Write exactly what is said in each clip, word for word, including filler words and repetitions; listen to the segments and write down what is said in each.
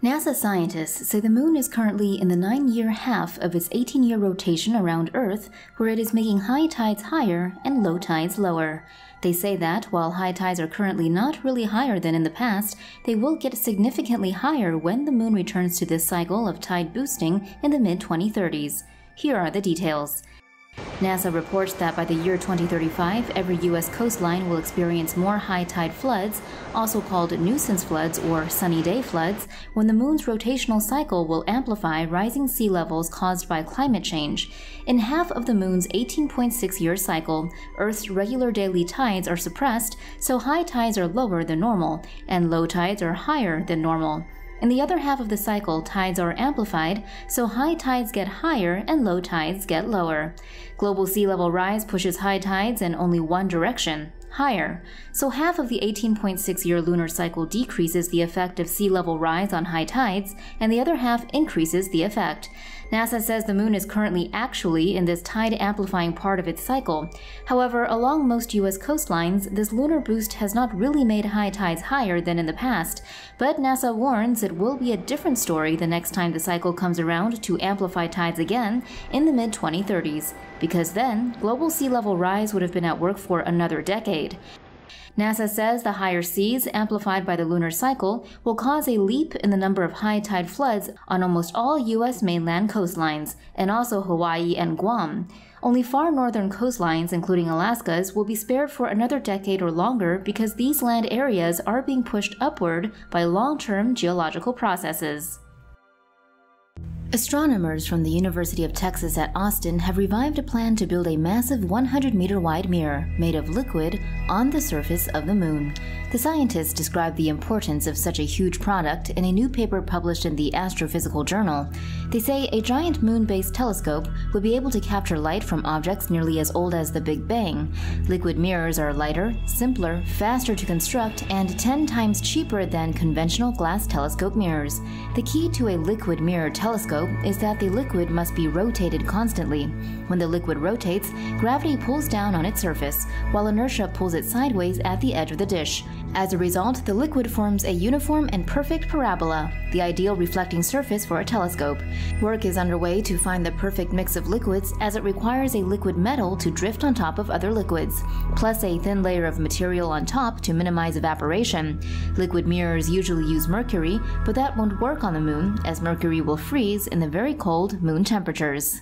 NASA scientists say the Moon is currently in the nine-year half of its eighteen-year rotation around Earth, where it is making high tides higher and low tides lower. They say that, while high tides are currently not really higher than in the past, they will get significantly higher when the Moon returns to this cycle of tide boosting in the mid twenty thirties. Here are the details. NASA reports that by the year twenty thirty-five, every U S coastline will experience more high-tide floods, also called nuisance floods or sunny day floods, when the Moon's rotational cycle will amplify rising sea levels caused by climate change. In half of the Moon's eighteen point six year cycle, Earth's regular daily tides are suppressed, so high tides are lower than normal, and low tides are higher than normal. In the other half of the cycle, tides are amplified, so high tides get higher and low tides get lower. Global sea level rise pushes high tides in only one direction, higher. So half of the eighteen point six year lunar cycle decreases the effect of sea level rise on high tides, and the other half increases the effect. NASA says the Moon is currently actually in this tide-amplifying part of its cycle. However, along most U S coastlines, this lunar boost has not really made high tides higher than in the past, but NASA warns it will be a different story the next time the cycle comes around to amplify tides again in the mid twenty thirties, because then global sea level rise would have been at work for another decade. NASA says the higher seas, amplified by the lunar cycle, will cause a leap in the number of high tide floods on almost all U S mainland coastlines, and also Hawaii and Guam. Only far northern coastlines, including Alaska's, will be spared for another decade or longer because these land areas are being pushed upward by long-term geological processes. Astronomers from the University of Texas at Austin have revived a plan to build a massive one hundred meter wide mirror made of liquid on the surface of the Moon. The scientists described the importance of such a huge product in a new paper published in the Astrophysical Journal. They say a giant moon-based telescope would be able to capture light from objects nearly as old as the Big Bang. Liquid mirrors are lighter, simpler, faster to construct, and ten times cheaper than conventional glass telescope mirrors. The key to a liquid mirror telescope is that the liquid must be rotated constantly. When the liquid rotates, gravity pulls down on its surface, while inertia pulls it sideways at the edge of the dish. As a result, the liquid forms a uniform and perfect parabola, the ideal reflecting surface for a telescope. Work is underway to find the perfect mix of liquids, as it requires a liquid metal to drift on top of other liquids, plus a thin layer of material on top to minimize evaporation. Liquid mirrors usually use mercury, but that won't work on the Moon, as mercury will freeze in the very cold Moon temperatures.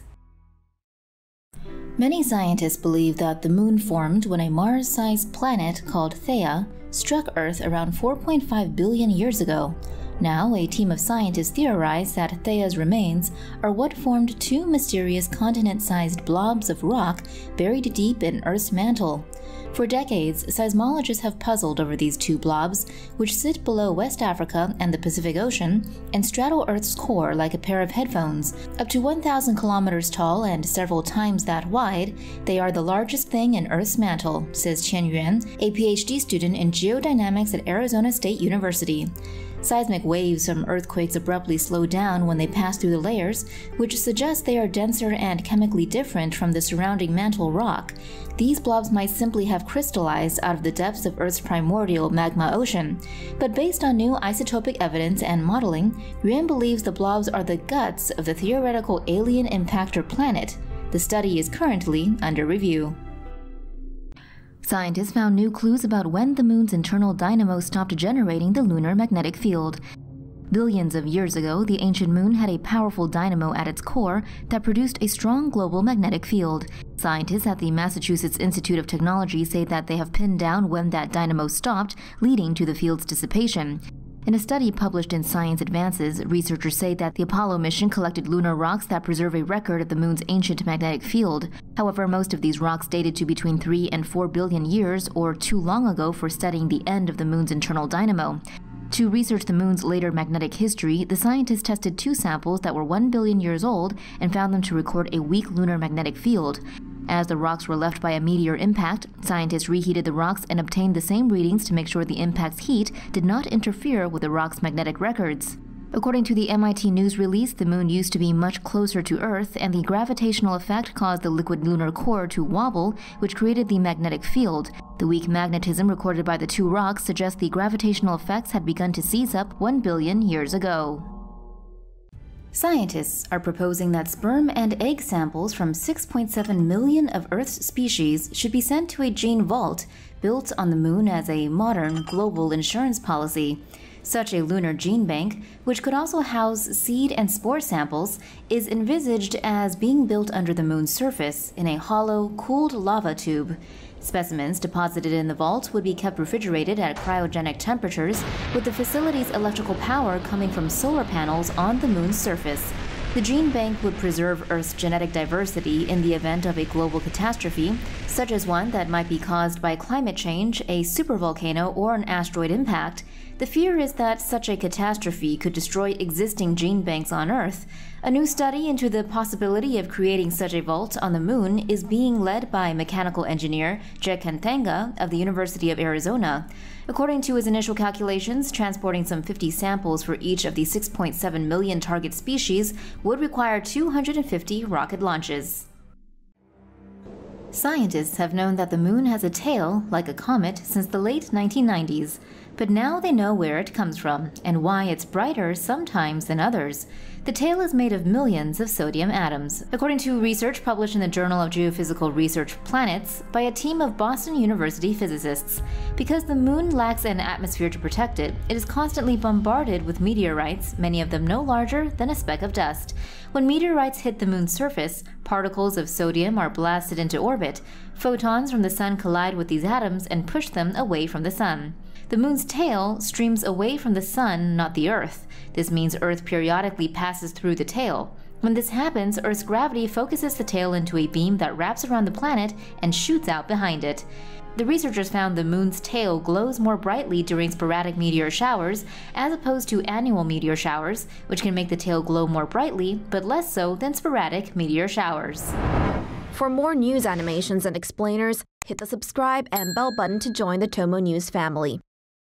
Many scientists believe that the Moon formed when a Mars-sized planet called Theia struck Earth around four point five billion years ago. Now, a team of scientists theorize that Theia's remains are what formed two mysterious continent-sized blobs of rock buried deep in Earth's mantle. For decades, seismologists have puzzled over these two blobs, which sit below West Africa and the Pacific Ocean and straddle Earth's core like a pair of headphones. Up to one thousand kilometers tall and several times that wide, they are the largest thing in Earth's mantle, says Qian Yuan, a PhD student in geodynamics at Arizona State University. Seismic waves from earthquakes abruptly slow down when they pass through the layers, which suggests they are denser and chemically different from the surrounding mantle rock. These blobs might simply have crystallized out of the depths of Earth's primordial magma ocean. But based on new isotopic evidence and modeling, Yuan believes the blobs are the guts of the theoretical alien impactor planet. The study is currently under review. Scientists found new clues about when the Moon's internal dynamo stopped generating the lunar magnetic field. Billions of years ago, the ancient Moon had a powerful dynamo at its core that produced a strong global magnetic field. Scientists at the Massachusetts Institute of Technology say that they have pinned down when that dynamo stopped, leading to the field's dissipation. In a study published in Science Advances, researchers say that the Apollo mission collected lunar rocks that preserve a record of the Moon's ancient magnetic field. However, most of these rocks dated to between three and four billion years, or too long ago for studying the end of the Moon's internal dynamo. To research the Moon's later magnetic history, the scientists tested two samples that were one billion years old and found them to record a weak lunar magnetic field. As the rocks were left by a meteor impact, scientists reheated the rocks and obtained the same readings to make sure the impact's heat did not interfere with the rock's magnetic records. According to the M I T News release, the Moon used to be much closer to Earth, and the gravitational effect caused the liquid lunar core to wobble, which created the magnetic field. The weak magnetism recorded by the two rocks suggests the gravitational effects had begun to seize up one billion years ago. Scientists are proposing that sperm and egg samples from six point seven million of Earth's species should be sent to a gene vault built on the moon as a modern global insurance policy. Such a lunar gene bank, which could also house seed and spore samples, is envisaged as being built under the moon's surface in a hollow, cooled lava tube. Specimens deposited in the vault would be kept refrigerated at cryogenic temperatures, with the facility's electrical power coming from solar panels on the moon's surface. The gene bank would preserve Earth's genetic diversity in the event of a global catastrophe, such as one that might be caused by climate change, a supervolcano, or an asteroid impact. The fear is that such a catastrophe could destroy existing gene banks on Earth. A new study into the possibility of creating such a vault on the moon is being led by mechanical engineer Jack Kantanga of the University of Arizona. According to his initial calculations, transporting some fifty samples for each of the six point seven million target species would require two hundred fifty rocket launches. Scientists have known that the moon has a tail, like a comet, since the late nineteen nineties. But now they know where it comes from and why it's brighter sometimes than others. The tail is made of millions of sodium atoms, according to research published in the Journal of Geophysical Research Planets by a team of Boston University physicists. Because the moon lacks an atmosphere to protect it, it is constantly bombarded with meteorites, many of them no larger than a speck of dust. When meteorites hit the moon's surface, particles of sodium are blasted into orbit. Photons from the sun collide with these atoms and push them away from the sun. The moon's tail streams away from the sun, not the Earth. This means Earth periodically passes through the tail. When this happens, Earth's gravity focuses the tail into a beam that wraps around the planet and shoots out behind it. The researchers found the moon's tail glows more brightly during sporadic meteor showers as opposed to annual meteor showers, which can make the tail glow more brightly, but less so than sporadic meteor showers. For more news animations and explainers, hit the subscribe and bell button to join the Tomo News family.